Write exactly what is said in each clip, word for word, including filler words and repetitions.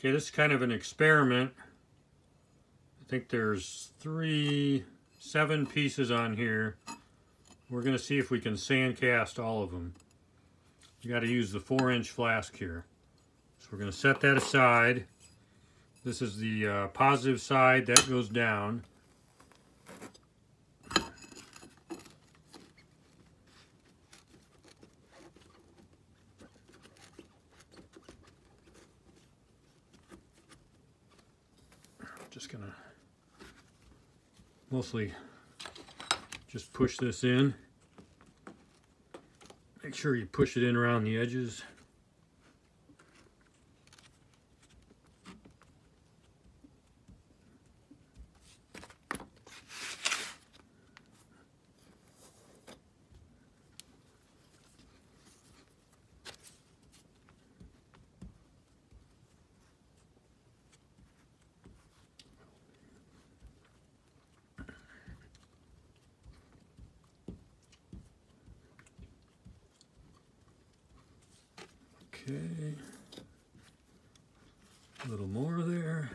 Okay, this is kind of an experiment. I think there's three, seven pieces on here. We're gonna see if we can sand cast all of them. You gotta use the four inch flask here. So we're gonna set that aside. This is the uh, positive side that goes down. Just gonna mostly just push this in. Make sure you push it in around the edges. Okay, a little more there.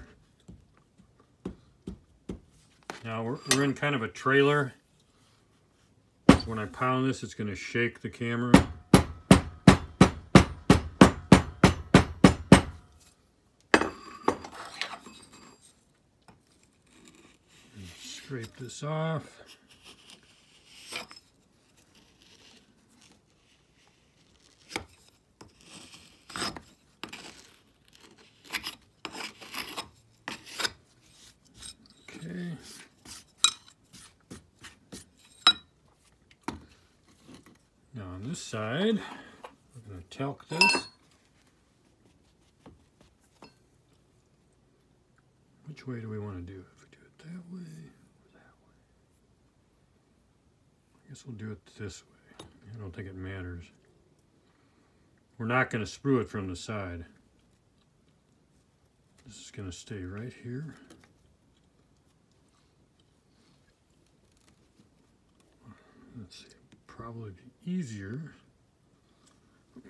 Now we're, we're in kind of a trailer. So when I pound this, it's going to shake the camera. And scrape this off. Now on this side, we're going to talc this. Which way do we want to do it? If we do it that way or that way? I guess we'll do it this way. I don't think it matters. We're not going to sprue it from the side. This is going to stay right here. Let's see. Probably be easier.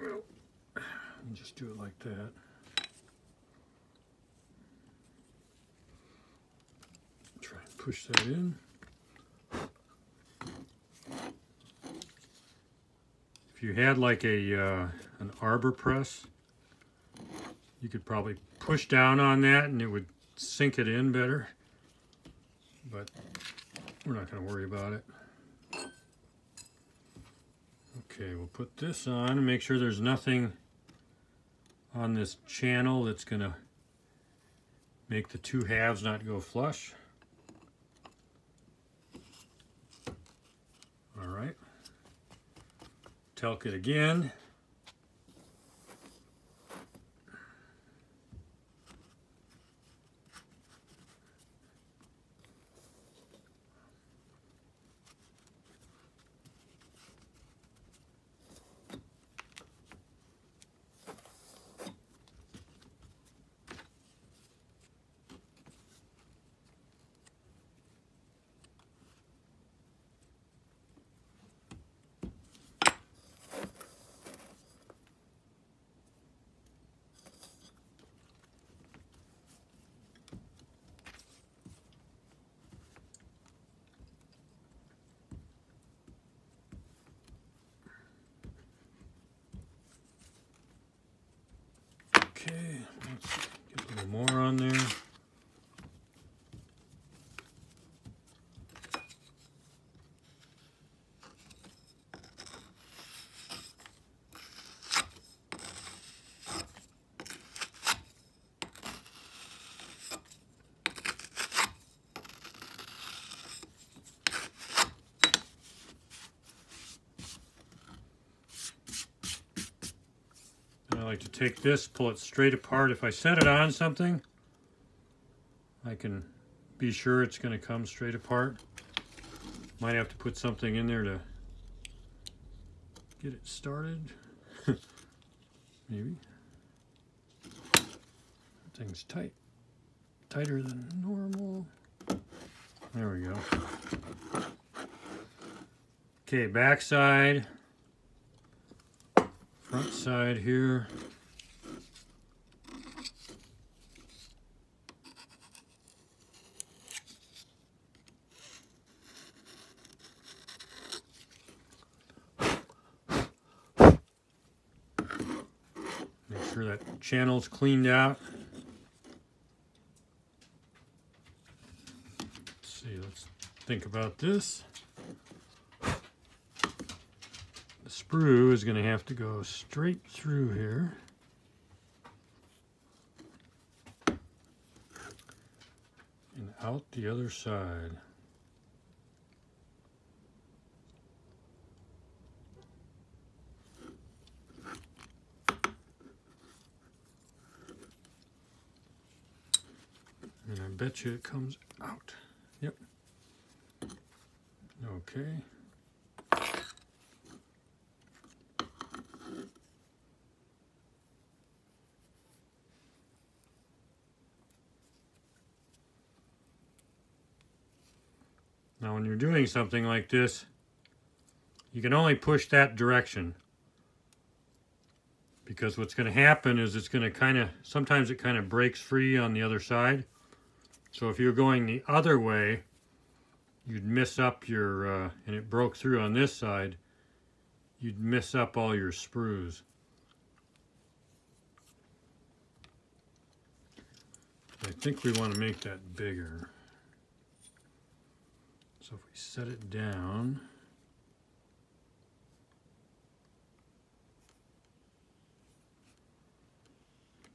Well, just do it like that. Try and push that in. If you had like a uh, an arbor press, you could probably push down on that and it would sink it in better. But we're not going to worry about it. Okay, we'll put this on and make sure there's nothing on this channel that's going to make the two halves not go flush. All right. Talc it again. Okay, let's get a little more on there. I like to take this, pull it straight apart. If I set it on something, I can be sure it's going to come straight apart. Might have to put something in there to get it started. Maybe. Thing's tight. Tighter than normal. There we go. Okay, back side. Front side here. sure that channel's cleaned out. Let's see, let's think about this. The sprue is going to have to go straight through here. And out the other side. And I bet you it comes out. Yep. Okay. Now when you're doing something like this, you can only push that direction, because what's going to happen is it's going to kind of, sometimes it kind of breaks free on the other side. So if you're going the other way, you'd miss up your, uh, and it broke through on this side, you'd miss up all your sprues. I think we want to make that bigger. So if we set it down,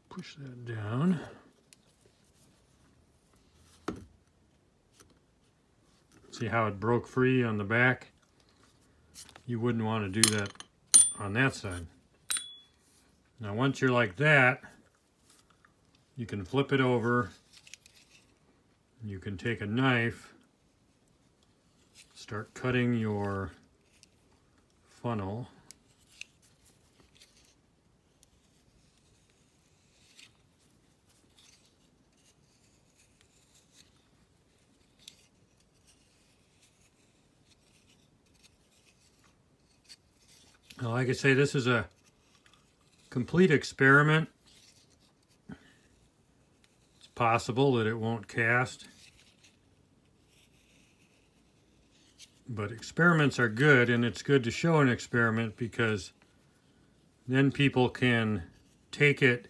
push that down. See how it broke free on the back? You wouldn't want to do that on that side. Now once you're like that, you can flip it over. You can take a knife, start cutting your funnel. Now, like I say, this is a complete experiment. It's possible that it won't cast. But experiments are good, and it's good to show an experiment, because then people can take it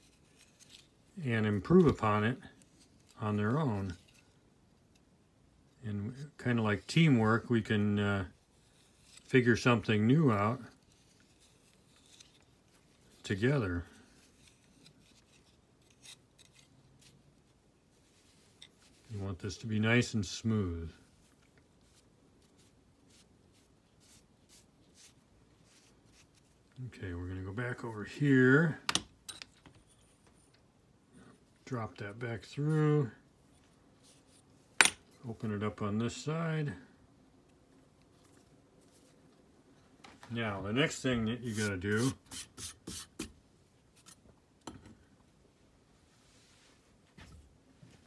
and improve upon it on their own. And kind of like teamwork, we can uh, figure something new out together. You want this to be nice and smooth. Okay, we're going to go back over here, drop that back through, open it up on this side. Now, the next thing that you got to do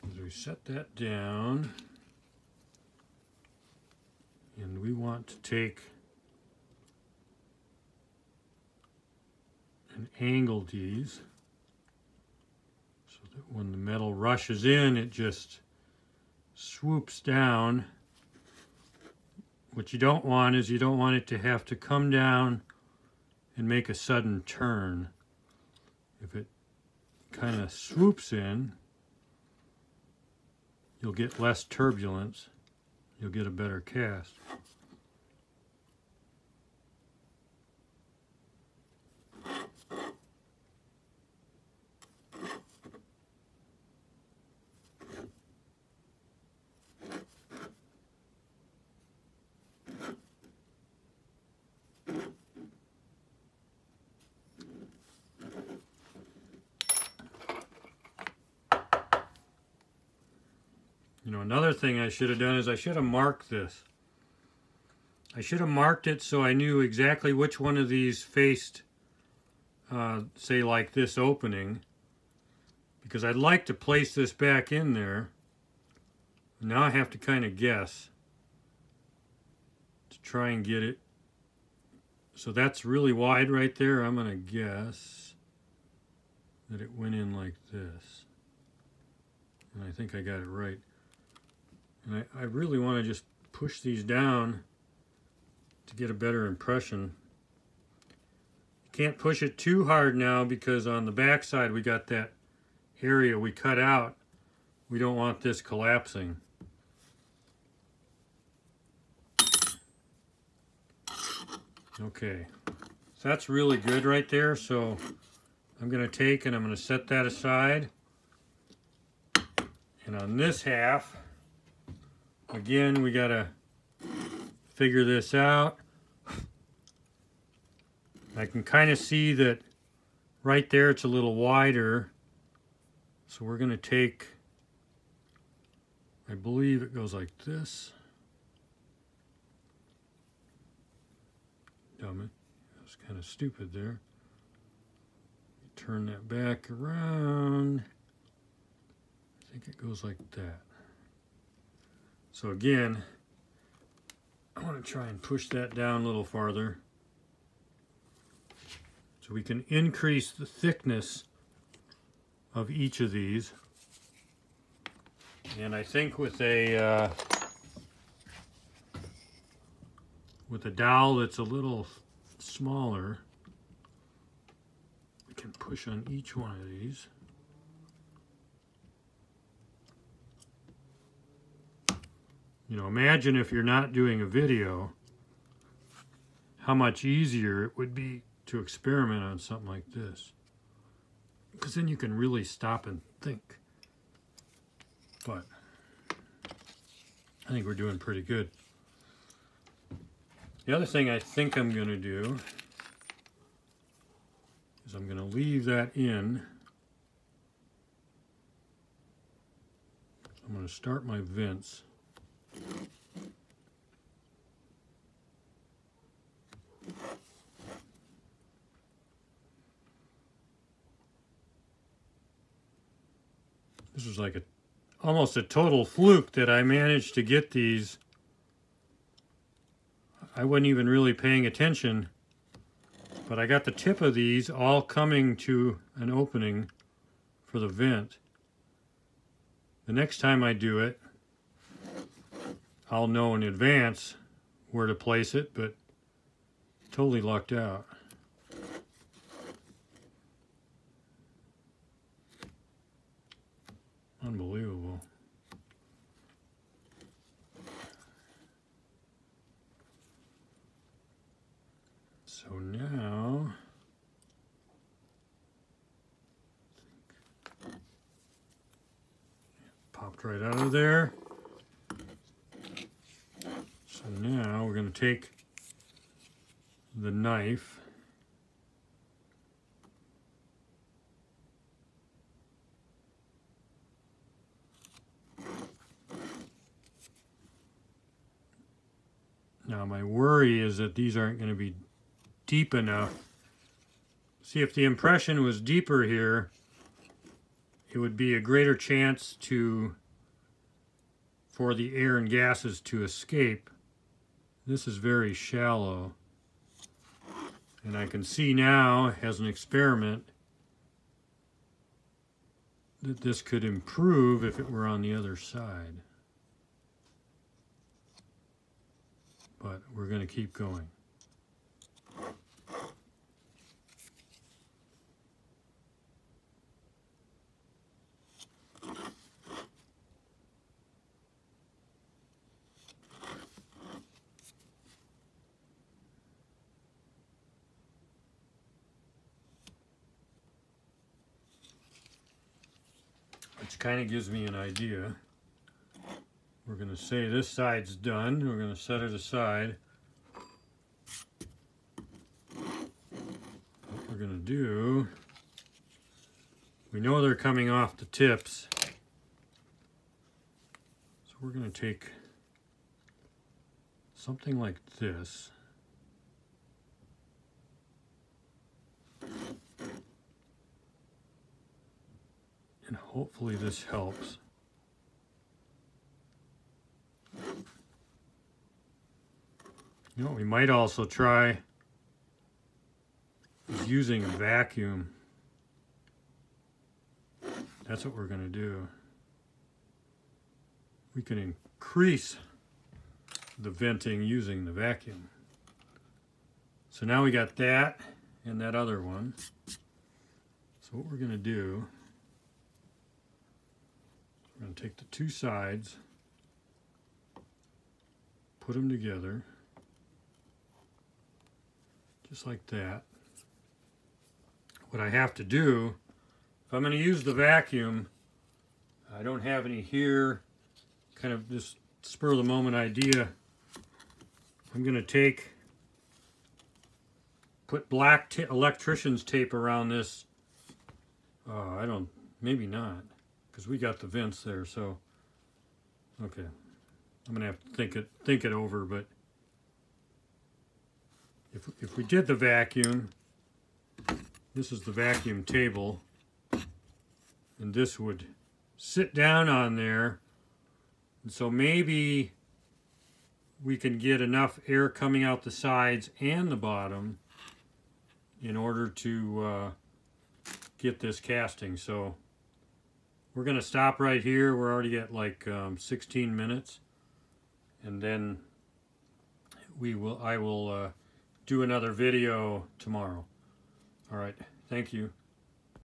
is we set that down, and we want to take and angle these so that when the metal rushes in, it just swoops down. What you don't want is you don't want it to have to come down and make a sudden turn. If it kind of swoops in, you'll get less turbulence. You'll get a better cast. You know, another thing I should have done is I should have marked this. I should have marked it so I knew exactly which one of these faced, uh, say, like this opening, because I'd like to place this back in there. Now I have to kind of guess to try and get it. So that's really wide right there. I'm going to guess that it went in like this. And I think I got it right. And I, I really want to just push these down to get a better impression. Can't push it too hard now because on the back side we got that area we cut out. We don't want this collapsing. Okay, so that's really good right there. So I'm going to take and I'm going to set that aside. And on this half, again, we got to figure this out. I can kind of see that right there it's a little wider. So we're going to take, I believe it goes like this. Dumb it. That's kind of stupid there. Turn that back around. I think it goes like that. So again, I want to try and push that down a little farther. So we can increase the thickness of each of these. And I think with a uh, with a dowel that's a little smaller, we can push on each one of these. You know, imagine if you're not doing a video, how much easier it would be to experiment on something like this, because then you can really stop and think. But I think we're doing pretty good. The other thing I think I'm going to do is I'm going to leave that in. I'm going to start my vents. This was like a almost a total fluke that I managed to get these. I wasn't even really paying attention, but I got the tip of these all coming to an opening for the vent. The next time I do it, I'll know in advance where to place it, but totally lucked out. Unbelievable. So now, I think, popped right out of there. So now we're going to take the knife. Now my worry is that these aren't going to be deep enough. See, if the impression was deeper here, it would be a greater chance to for the air and gases to escape. This is very shallow. And I can see now, as an experiment, that this could improve if it were on the other side. But we're going to keep going. Which kind of gives me an idea. We're going to say this side's done. We're going to set it aside. What we're going to do, we know they're coming off the tips. So we're going to take something like this. And hopefully this helps. You know what we might also try is using a vacuum. That's what we're going to do. We can increase the venting using the vacuum. So now we got that, and that other one. So what we're going to do, we're going to take the two sides, put them together, just like that. What I have to do, if I'm going to use the vacuum, I don't have any here, kind of just spur of the moment idea. I'm going to take, put black ta electrician's tape around this. Uh, I don't, maybe not, because we got the vents there. So, okay, I'm going to have to think it, think it over. But if if we did the vacuum, this is the vacuum table, and this would sit down on there. And so maybe we can get enough air coming out the sides and the bottom in order to uh, get this casting. So we're going to stop right here. We're already at like um, sixteen minutes, and then we will I will uh, do another video tomorrow. All right, thank you.